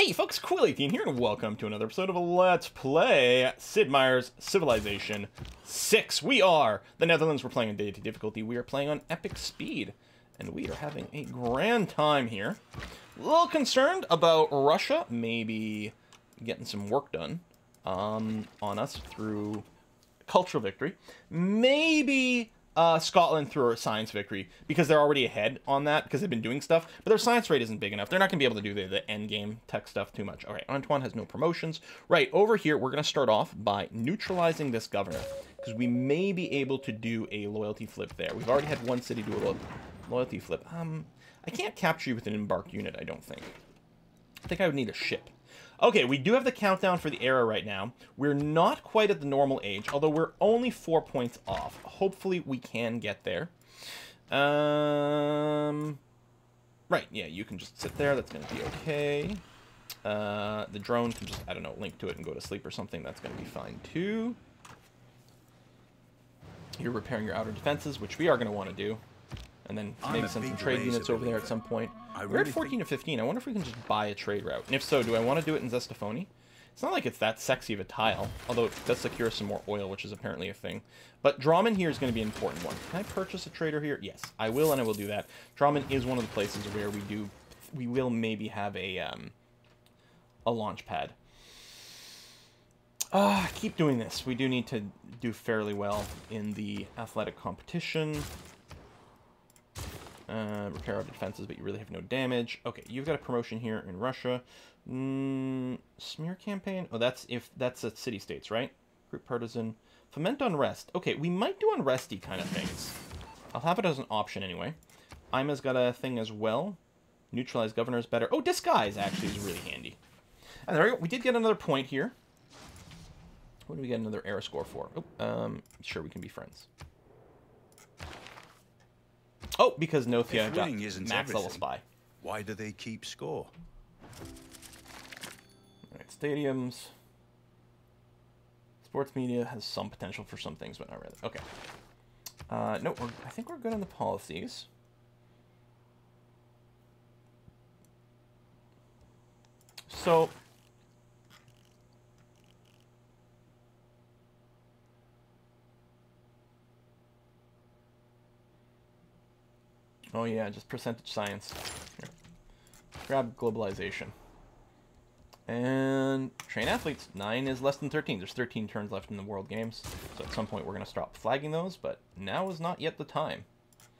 Hey folks, Quill18 here, and welcome to another episode of Let's Play Sid Meier's Civilization VI. We are the Netherlands. We're playing on deity difficulty. We are playing on epic speed, and we are having a grand time here. A little concerned about Russia maybe getting some work done on us through cultural victory. Maybe Scotland through a science victory, because they're already ahead on that, because they've been doing stuff, but their science rate isn't big enough. They're not going to be able to do the end game tech stuff too much. All right, Antoine has no promotions. Right, over here, we're going to start off by neutralizing this governor, because we may be able to do a loyalty flip there. We've already had one city do a loyalty flip. I can't capture you with an embarked unit, I don't think. I think I would need a ship. Okay, we do have the countdown for the era right now. We're not quite at the normal age, although we're only 4 points off. Hopefully we can get there. Right, yeah, you can just sit there. That's going to be okay. The drone can just, I don't know, link to it and go to sleep or something. That's going to be fine too. You're repairing your outer defenses, which we are going to want to do. And then maybe send some trade units over there at some point. We're at 14 or 15. I wonder if we can just buy a trade route. And if so, do I want to do it in Zestaphoni? It's not like it's that sexy of a tile, although it does secure some more oil, which is apparently a thing. But Drammen here is going to be an important one. Can I purchase a trader here? Yes, I will, and I will do that. Drammen is one of the places where we will maybe have a launch pad. Keep doing this. We do need to do fairly well in the athletic competition. Repair our defenses, but you really have no damage. Okay, you've got a promotion here in Russia. Smear campaign? Oh, that's if that's a city-states, right? Group partisan. Foment unrest. Okay, we might do unresty kind of things. I'll have it as an option anyway. Ima's got a thing as well. Neutralize governors better. Oh, disguise actually is really handy. And there we go. We did get another point here. What do we get another error score for? Oh, sure, we can be friends. Oh, because Nothia got max level spy. Why do they keep score? All right, stadiums. Sports media has some potential for some things, but not really. Okay. No, I think we're good on the policies. So... oh yeah, just percentage science. Here. Grab globalization. And train athletes. 9 is less than 13. There's 13 turns left in the World Games. So at some point we're going to stop flagging those, but now is not yet the time.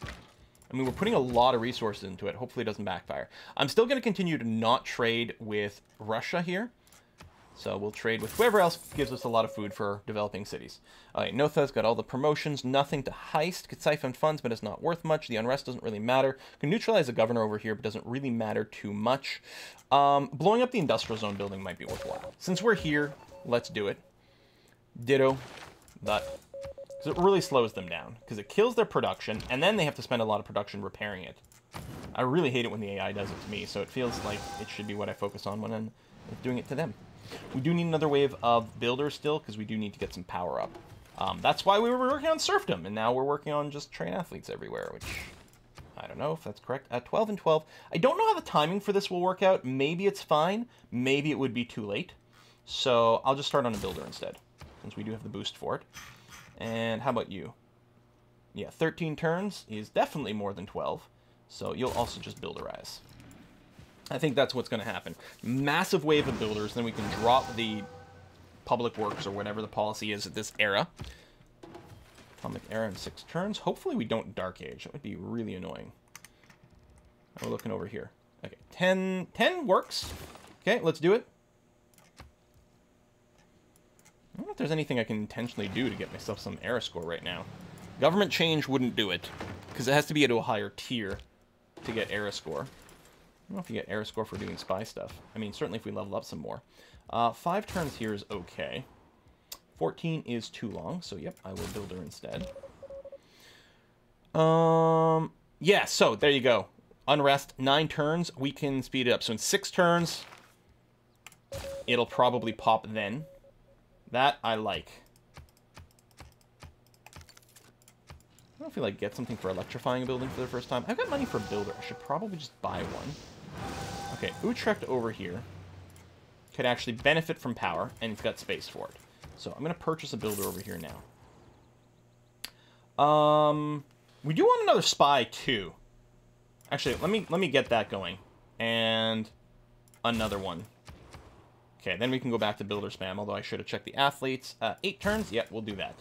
I mean, we're putting a lot of resources into it. Hopefully it doesn't backfire. I'm still going to continue to not trade with Russia here. So we'll trade with whoever else gives us a lot of food for developing cities. All right, Notha's got all the promotions, nothing to heist. Could siphon funds, but it's not worth much. The unrest doesn't really matter. Can neutralize the governor over here, but doesn't really matter too much. Blowing up the industrial zone building might be worthwhile. Since we're here, let's do it. Ditto that. Because it really slows them down. Because it kills their production, and then they have to spend a lot of production repairing it. I really hate it when the AI does it to me, so it feels like it should be what I focus on when I'm doing it to them. We do need another wave of builders still, because we do need to get some power up. That's why we were working on serfdom, and now we're working on just train athletes everywhere, which I don't know if that's correct. 12 and 12. I don't know how the timing for this will work out. Maybe it's fine. Maybe it would be too late. So I'll just start on a builder instead, since we do have the boost for it. And how about you? Yeah, 13 turns is definitely more than 12. So you'll also just builderize. I think that's what's going to happen. Massive wave of builders, then we can drop the public works or whatever the policy is at this era. Atomic era in 6 turns. Hopefully we don't Dark Age. That would be really annoying. We're looking over here. Okay, 10 works. Okay, let's do it. I don't know if there's anything I can intentionally do to get myself some era score right now. Government change wouldn't do it, because it has to be at a higher tier to get era score. I don't know if you get error score for doing spy stuff. I mean, certainly if we level up some more. 5 turns here is okay. 14 is too long, so yep, I will build her instead. Yeah, so there you go. Unrest, 9 turns. We can speed it up. So in 6 turns, it'll probably pop then. That I like. I don't feel like get something for electrifying a building for the first time. I've got money for a builder. I should probably just buy one. Okay, Utrecht over here. could actually benefit from power, and it's got space for it. So I'm going to purchase a builder over here now. We do want another spy too. Actually, let me get that going, and another one. Okay, then we can go back to builder spam. Although I should have checked the athletes. 8 turns. Yeah, we'll do that.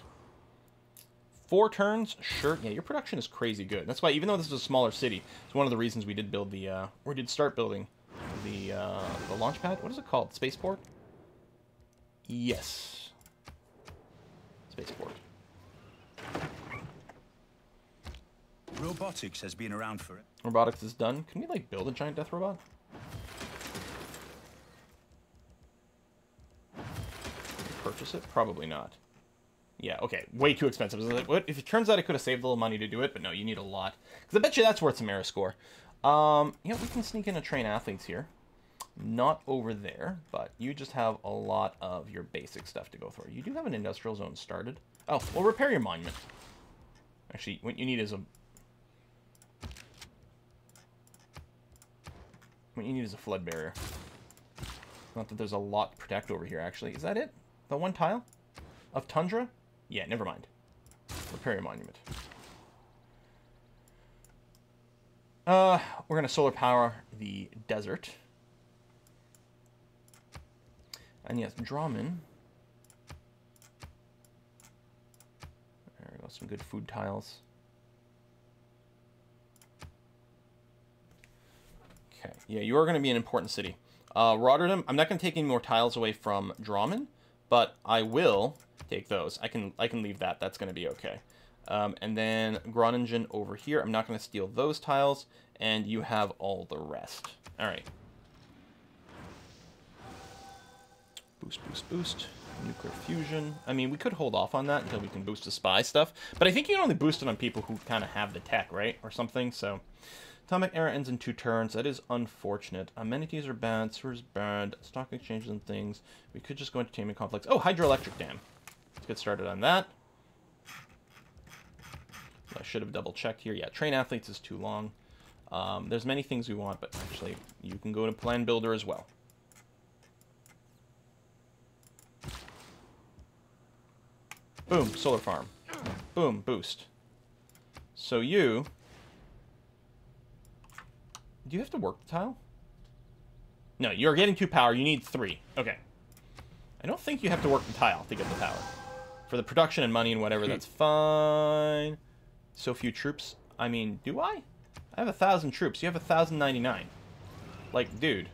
4 turns. Sure. Yeah, your production is crazy good. That's why, even though this is a smaller city, it's one of the reasons we did build the or did start building the launch pad. What is it called? Spaceport. Yes. Spaceport. Robotics has been around for it. Robotics is done. Can we, like, build a giant death robot? Purchase it? Probably not. Yeah, okay. Way too expensive. Like, what? If it turns out I could have saved a little money to do it, but no, you need a lot. Because I bet you that's worth some era score. You know, we can sneak in a train athletes here. Not over there, but you just have a lot of your basic stuff to go through. You do have an industrial zone started. Oh, well, repair your monument. Actually, what you need is a... What you need is a flood barrier. Not that there's a lot to protect over here, actually. Is that it? The one tile? Of tundra? Yeah, never mind. Repair your monument. We're going to solar power the desert. And yes, Drammen. There we go, some good food tiles. Okay, yeah, you are going to be an important city. Rotterdam, I'm not going to take any more tiles away from Drammen, but I will take those. I can leave that. That's going to be okay. And then Groningen over here. I'm not going to steal those tiles, and you have all the rest. All right. Boost, boost, boost. Nuclear fusion. I mean, we could hold off on that until we can boost the spy stuff, but I think you can only boost it on people who kind of have the tech, right? Or something, so... Atomic era ends in 2 turns. That is unfortunate. Amenities are bad. Sewers bad. Stock exchanges and things. We could just go entertainment complex. Oh, hydroelectric dam. Let's get started on that. I should have double-checked here. Yeah, train athletes is too long. There's many things we want, but actually, you can go to plan builder as well. Boom, solar farm. Boom, boost. So you... Do you have to work the tile? No, you're getting 2 power. You need 3. Okay. I don't think you have to work the tile to get the power. For the production and money and whatever, that's fine. So few troops. I mean, do I? I have 1,000 troops. You have 1,099. Like, dude.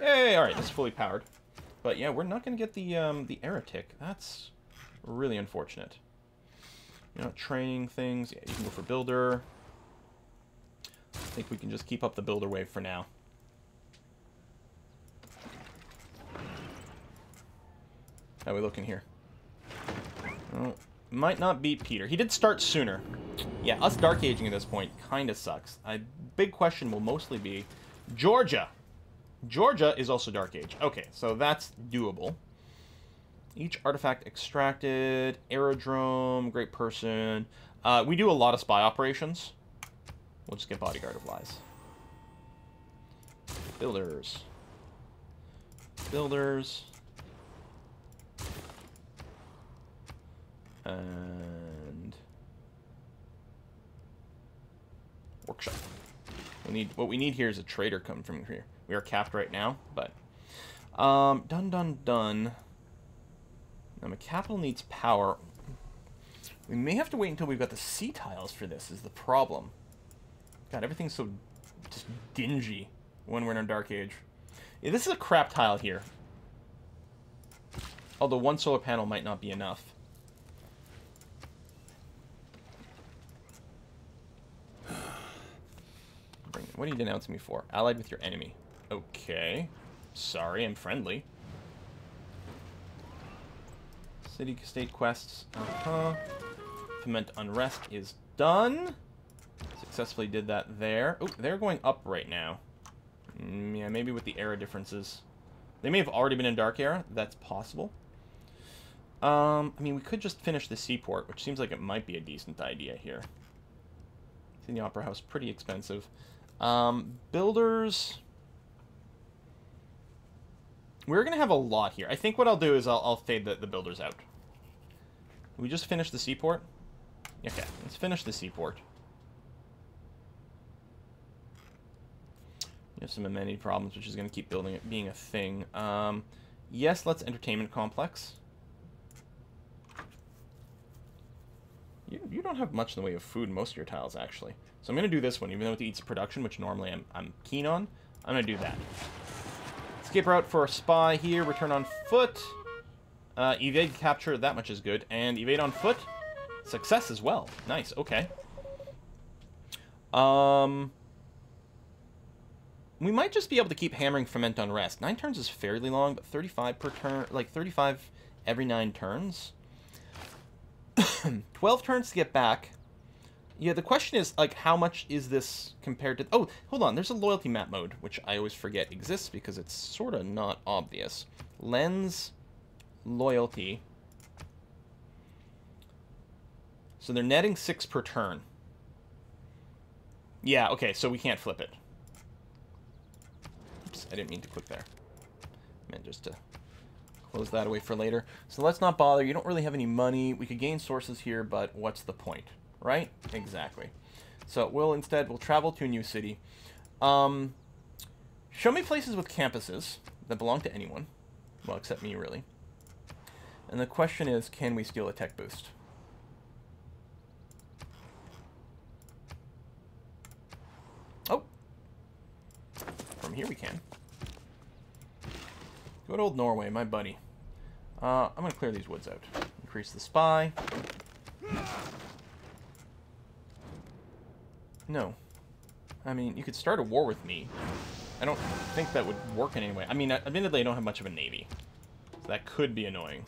Hey, all right. That's fully powered. But yeah, we're not going to get the heretic. That's really unfortunate. You know, training things. Yeah, you can go for builder. I think we can just keep up the builder wave for now. How are we looking here? Oh, might not beat Peter. He did start sooner. Yeah, us dark aging at this point kind of sucks. A big question will mostly be Georgia. Georgia is also dark age. Okay, so that's doable. Each artifact extracted, aerodrome, great person. We do a lot of spy operations. We'll just get bodyguard of lies. Builders. Builders. And... Workshop. We need, what we need here is a trader coming from here. We are capped right now, but... done, done, done. Now, my capital needs power. We may have to wait until we've got the sea tiles for this, is the problem. God, everything's so just dingy when we're in our dark age. Yeah, this is a crap tile here. Although one solar panel might not be enough. What are you denouncing me for? Allied with your enemy. Okay. Sorry, I'm friendly. City state quests, Foment unrest is done. Successfully did that there. Oh, they're going up right now. Yeah, maybe with the era differences. They may have already been in Dark Era. That's possible. I mean, we could just finish the seaport, which seems like it might be a decent idea here. It's in the Opera House. Pretty expensive. Builders. We're going to have a lot here. I think what I'll do is I'll fade the builders out. We just finished the seaport? Okay, let's finish the seaport. We have some amenity problems, which is going to keep building it being a thing. Yes, let's entertainment complex. You don't have much in the way of food, most of your tiles, actually. So I'm going to do this one, even though it eats production, which normally I'm keen on. I'm going to do that. Skip route for a spy here. Return on foot. Evade capture. That much is good. And evade on foot. Success as well. Nice. Okay. We might just be able to keep hammering ferment on rest. 9 turns is fairly long, but 35 per turn, like 35 every 9 turns. 12 turns to get back. Yeah, the question is, like, how much is this compared to... Oh, hold on, there's a loyalty map mode, which I always forget exists because it's sort of not obvious. Lens, loyalty. So they're netting 6 per turn. Yeah, okay, so we can't flip it. Oops, I didn't mean to click there. I meant just to close that away for later. So let's not bother. You don't really have any money. We could gain sources here, but what's the point? Right? Exactly. So we'll travel to a new city. Show me places with campuses that belong to anyone. Well, except me, really. And the question is, can we steal a tech boost? Oh. From here we can. Good old Norway, my buddy. I'm going to clear these woods out. Increase the spy. No. I mean, you could start a war with me. I don't think that would work in any way. I mean, admittedly, I don't have much of a navy. So that could be annoying.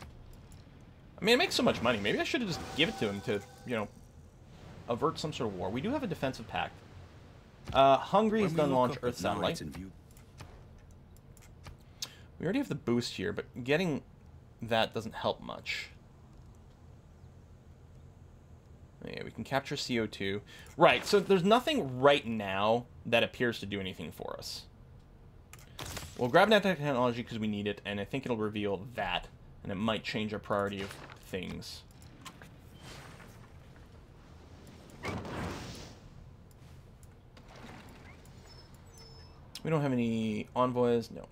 I mean, it makes so much money. Maybe I should have just given it to him to, you know, avert some sort of war. We do have a defensive pact. Hungary has done launch Earth Satellite. We already have the boost here, but getting that doesn't help much. Yeah, we can capture CO2. Right, so there's nothing right now that appears to do anything for us. We'll grab that technology because we need it, and I think it'll reveal that, and it might change our priority of things. We don't have any envoys. No.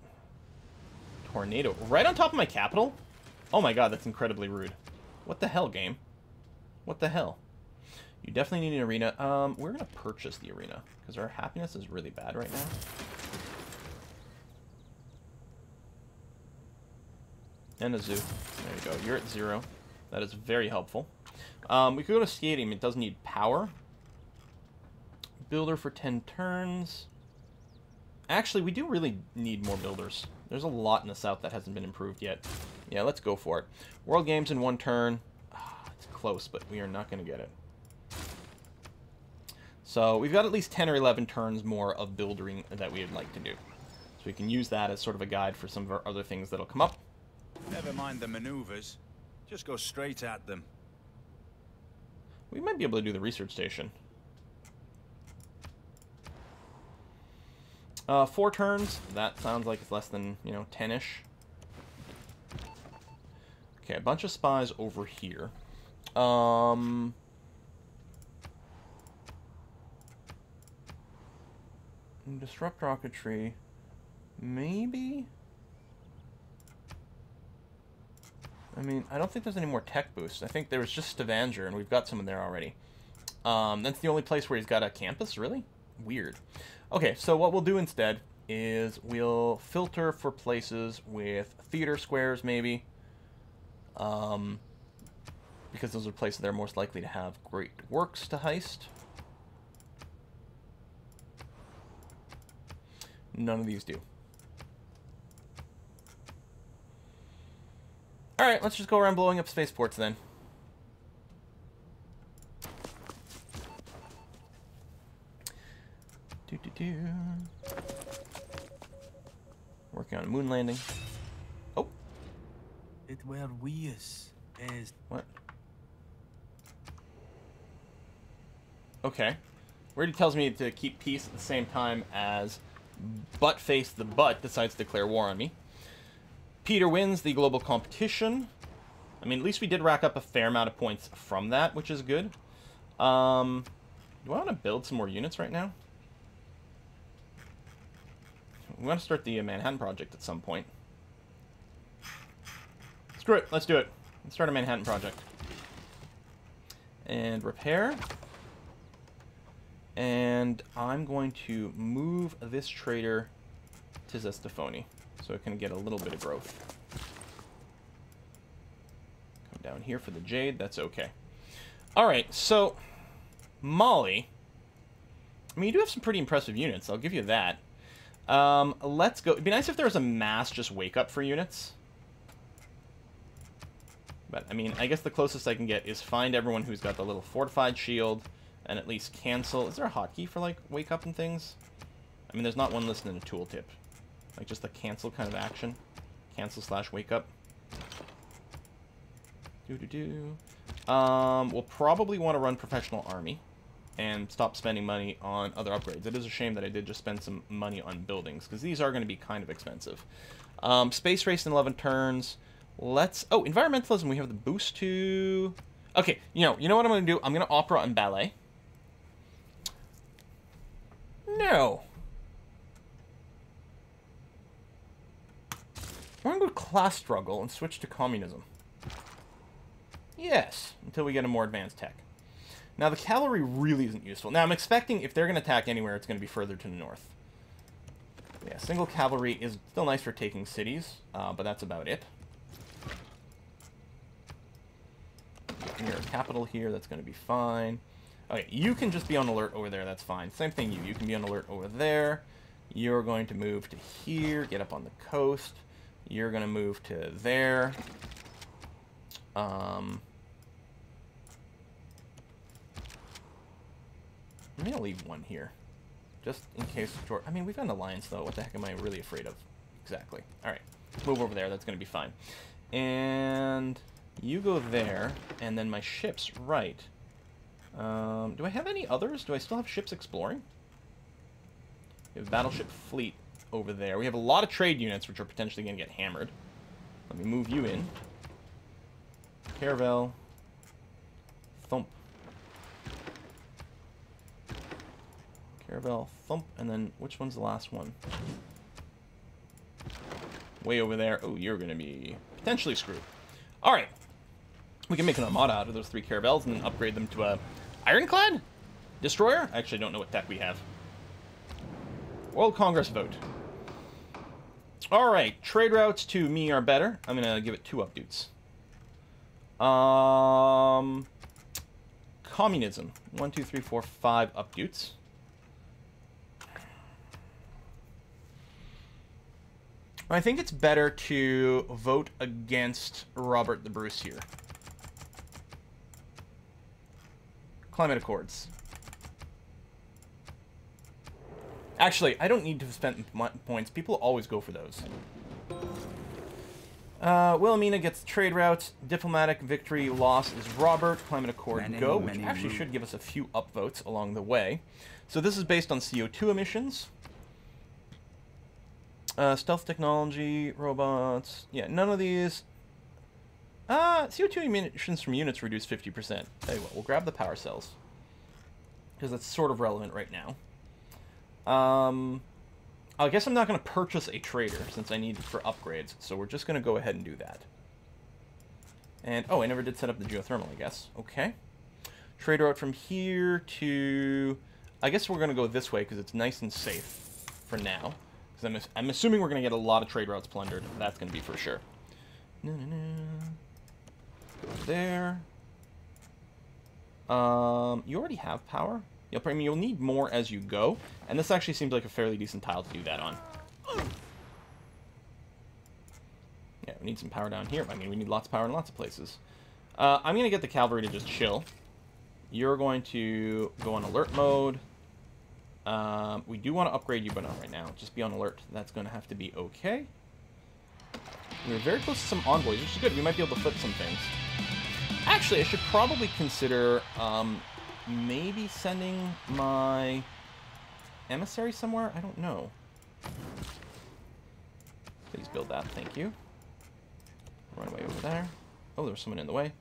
Tornado. Right on top of my capital? Oh my god, that's incredibly rude. What the hell, game? What the hell? You definitely need an arena. We're going to purchase the arena because our happiness is really bad right now. And a zoo. There you go. You're at 0. That is very helpful. We could go to stadium. It does need power. Builder for 10 turns. Actually, we do really need more builders. There's a lot in the south that hasn't been improved yet. Yeah, let's go for it. World games in 1 turn. It's close, but we are not going to get it. So we've got at least 10 or 11 turns more of building that we would like to do. So we can use that as sort of a guide for some of our other things that'll come up. Never mind the maneuvers. Just go straight at them. We might be able to do the research station. 4 turns. That sounds like it's less than, you know, 10-ish. Okay, a bunch of spies over here. Disrupt rocketry, maybe? I mean, I don't think there's any more tech boosts. I think there was just Stavanger, and we've got someone there already. That's the only place where he's got a campus, really? Weird. Okay, so what we'll do instead is we'll filter for places with theater squares, maybe. Because those are places they're most likely to have great works to heist. None of these do. Alright, let's just go around blowing up spaceports then. Working on a moon landing. Oh. It were we as what? Okay. Where he tells me to keep peace at the same time as Buttface the Butt decides to declare war on me. Peter wins the global competition. I mean, at least we did rack up a fair amount of points from that, which is good. Do I want to build some more units right now? We want to start the Manhattan Project at some point. Screw it. Let's do it. Let's start a Manhattan Project. And repair. And I'm going to move this trader to Zestaphoni so it can get a little bit of growth. Come down here for the jade. That's okay. All right. So, Molly. I mean, you do have some pretty impressive units. I'll give you that. Let's go. It'd be nice if there was a mass just wake up for units. But, I mean, I guess the closest I can get is find everyone who's got the little fortified shield and at least cancel. Is there a hotkey for, like, wake up and things? I mean, there's not one listed in the tooltip. Like, just the cancel kind of action. Cancel / wake up. Doo-doo-doo. We'll probably want to run professional army and stop spending money on other upgrades. It is a shame that I did just spend some money on buildings, because these are going to be kind of expensive. Space race in 11 turns. Let's... Oh, environmentalism. We have the boost to... Okay, you know what I'm going to do? I'm going to opera and ballet. No. We're going to go to class struggle and switch to communism. Yes, until we get a more advanced tech. Now, the cavalry really isn't useful. Now, I'm expecting if they're going to attack anywhere, it's going to be further to the north. Yeah, single cavalry is still nice for taking cities, but that's about it. Near a capital here, that's going to be fine. Okay, you can just be on alert over there, that's fine. Same thing, you can be on alert over there. You're going to move to here, get up on the coast. You're going to move to there. I'm going to leave one here, just in case. I mean, we've got an alliance, though. What the heck am I really afraid of? Exactly. All right, move over there. That's going to be fine. And... you go there, and then my ship's right. Do I have any others? Do I still have ships exploring? We have a battleship fleet over there. We have a lot of trade units, which are potentially going to get hammered. Let me move you in. Caravel. Thump. Caravel, thump, and then which one's the last one? Way over there. Oh, you're going to be potentially screwed. All right. We can make an armada out of those 3 caravels and then upgrade them to a ironclad destroyer. I actually don't know what tech we have. World Congress vote. All right, trade routes to me are better. I'm gonna give it 2 updates. Communism. 1, 2, 3, 4, 5 updates. I think it's better to vote against Robert the Bruce here. Climate Accords. Actually, I don't need to spend points. People always go for those. Wilhelmina gets trade routes. Diplomatic victory loss is Robert. Climate Accord go, which actually should give us a few upvotes along the way. So this is based on CO2 emissions. Stealth technology, robots... Yeah, none of these... CO2 emissions from units reduced 50%. Tell you what, we'll grab the power cells. Because that's sort of relevant right now. I guess I'm not going to purchase a trader, since I need it for upgrades. So we're just going to go ahead and do that. And, oh, I never did set up the geothermal, I guess. Okay. Trader out from here to... I guess we're going to go this way, because it's nice and safe for now. I'm assuming we're going to get a lot of trade routes plundered. That's going to be for sure. Go there. You already have power. You'll need more as you go. And this actually seems like a fairly decent tile to do that on. Yeah, we need some power down here. I mean, we need lots of power in lots of places. I'm going to get the cavalry to just chill. You're going to go on alert mode. We do want to upgrade you, but not right now. Just be on alert. That's going to have to be okay. We're very close to some envoys, which is good. We might be able to flip some things. Actually, I should probably consider maybe sending my emissary somewhere. I don't know. Please build that. Thank you. Runway over there. Oh, there's someone in the way.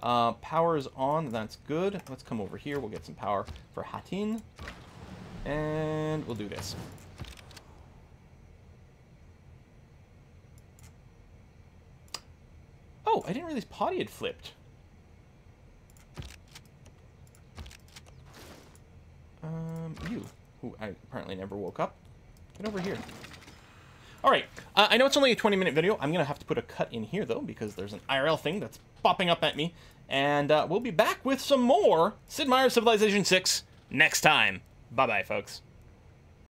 Power is on. That's good. Let's come over here. We'll get some power for Hattin. And we'll do this. Oh, I didn't realize Potty had flipped. You, who I apparently never woke up. Get over here. All right. I know it's only a 20-minute video. I'm going to have to put a cut in here, though, because there's an IRL thing that's popping up at me. And we'll be back with some more Sid Meier's Civilization 6 next time. Bye-bye, folks.